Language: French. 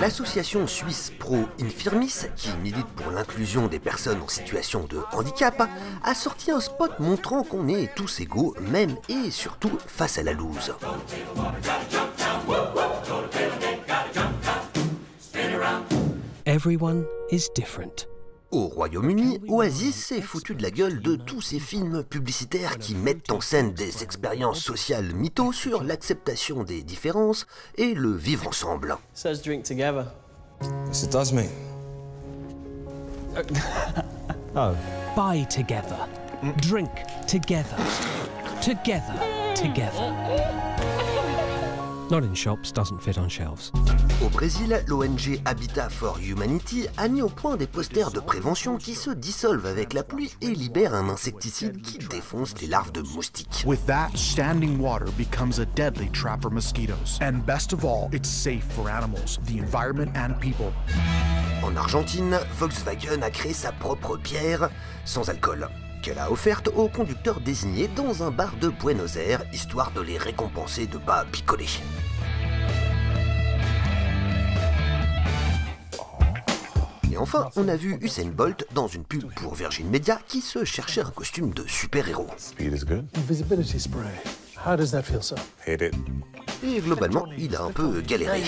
L'association suisse Pro Infirmis, qui milite pour l'inclusion des personnes en situation de handicap, a sorti un spot montrant qu'on est tous égaux, même et surtout face à la loose. Everyone is different. Au Royaume-Uni, Oasis s'est foutu de la gueule de tous ces films publicitaires qui mettent en scène des expériences sociales mythos sur l'acceptation des différences et le vivre ensemble. Buy together, drink together, together, together. Not in shops, doesn't fit on shelves. Au Brésil, l'ONG Habitat for Humanity a mis au point des posters de prévention qui se dissolvent avec la pluie et libèrent un insecticide qui défonce les larves de moustiques. With that, standing water becomes a deadly trap for mosquitoes. And best of all, it's safe for animals, the environment and people. En Argentine, Volkswagen a créé sa propre bière sans alcool, qu'elle a offerte aux conducteurs désignés dans un bar de Buenos Aires, histoire de les récompenser de pas picoler. Et enfin, on a vu Usain Bolt dans une pub pour Virgin Media qui se cherchait un costume de super-héros. Et globalement, il a un peu galéré.